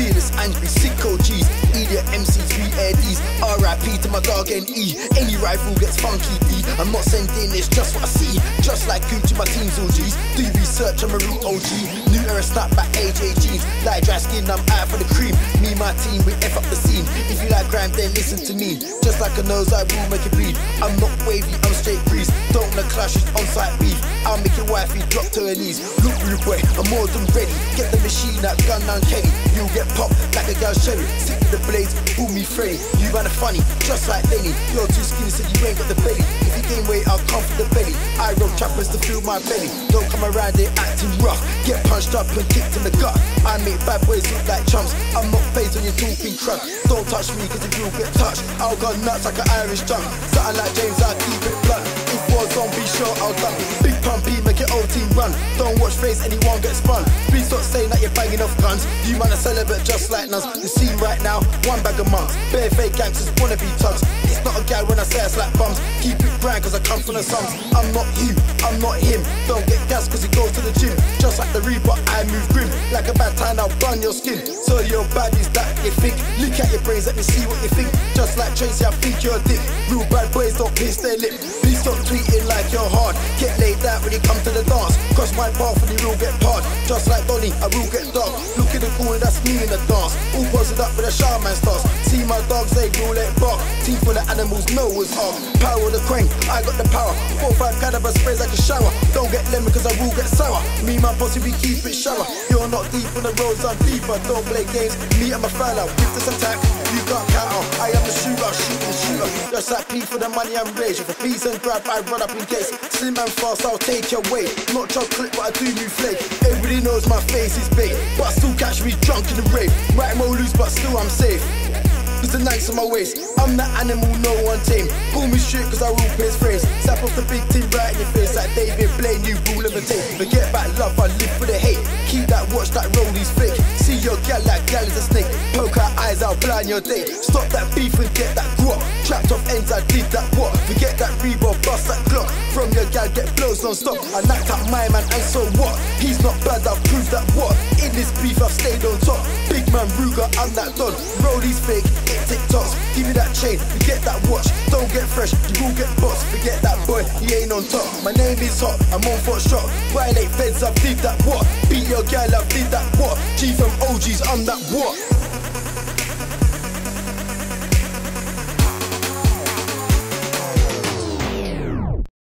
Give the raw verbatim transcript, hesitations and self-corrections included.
Fearless Angry, Sicko G's, Idiot M C three L Ds, R I P to my dog N E. Any rival gets funky D. I'm not sending, it's just what I see. Just like Gucci, my team's O Gs. Do research, I'm a real O G. New era snapback A J jeans. Like dry skin, I'm out for the cream. Me and my team, we F up the scene. If you like grime, then listen to me. Just like a nose, I will make it bleed. I'm not wavy, I'm straight breeze. Don't wanna clash, it's on-site beef. I'll make your wifey drop to her knees. Look, rude boy, I'm more than ready. Get the machine out, gun down Kenny. You'll get popped like a girl's cherry. Sick with the blades, boo me Freddy. You ran a funny, just like Lenny. You're too skinny, so you ain't got the belly. If you gain weight, I'll come for the belly. I roll trappers to fill my belly. Don't come around there acting rough. Get punched up and kicked in the gut. I make bad boys look like chumps. I'm not fazed when you're talking crap. Don't touch me, cause if you'll get touched, I'll go nuts like an Irish drunk. Something like James, I'll keep it blunt. If war's on, be sure I'll dump. Big pumpy, make your old team run. Don't watch face, anyone gets spun. Please stop saying that you're banging off guns. You man are celibate just like nuns. The scene right now, one bag of months. Bare fake gangsters wanna be tugs. It's not a guy when I say I slap bums. Keep it grand cause I come from the slums. I'm not you, I'm not him. Don't get gas cause he goes to the gym. Just like the Reaper, I move grim. Like a bad time, I'll burn your skin. So you're bad, is that you think? Look at your brains, let me see what you think. Just like Tracy, I think you're a dick. Real bad boys don't piss their lip. Please stop tweeting like you're hard. Get laid out when you come to the dance. Cross my path and you will get hard. Just like Donnie, I will get dark. Look in the corner, that's me in the dance. All buzzed up with a shaman stars. See my dogs, they will let bark. Team full of animals, no one's hard. Power the crank, I got the power. Four five caliber sprays like a shower. Don't get lemon cause I will get sour. Me and my bossy, we keep it shower. You're not deep on the roads, I'm deeper. Don't play games, me and my fella. With this attack, you can't counter. I am the shooter, shooting shooter. Just like P for the money, I'm rage. If a piece and grab, I run up in case. Slim and fast, I'll take your weight. Not chocolate, but I do new flake. Everybody knows my face is big, but I still catch me drunk in the rave. Right, I'm all loose, but still I'm safe. It's the nights on my waist. I'm that animal, no one tame. Call me shit cause I will piss frames. Slap off the big team right in your face. Like David Blaine, you will levitate. Forget about love, I live for the hate. Keep that watch, that rollies flick. See your gal like gal is a snake. Poke her eyes, I'll blind your day. Stop that beef and get that grot. Trapped off ends, I did that what? Forget that Reebok, bust that Glock. From your gal, get blows non-stop. I knocked out my man and so what? He's not bad, I've proved that what? In this beef, I've stayed on top. Big man Ruger, I'm that don. Rollies fake. TikToks, give me that chain, forget that watch. Don't get fresh, you will get bossed. Forget that boy, he ain't on top. My name is Hot, I'm on for a shot. Violate feds, I did that what? Beat your gal, I did that what? G from O Gs, I'm that what?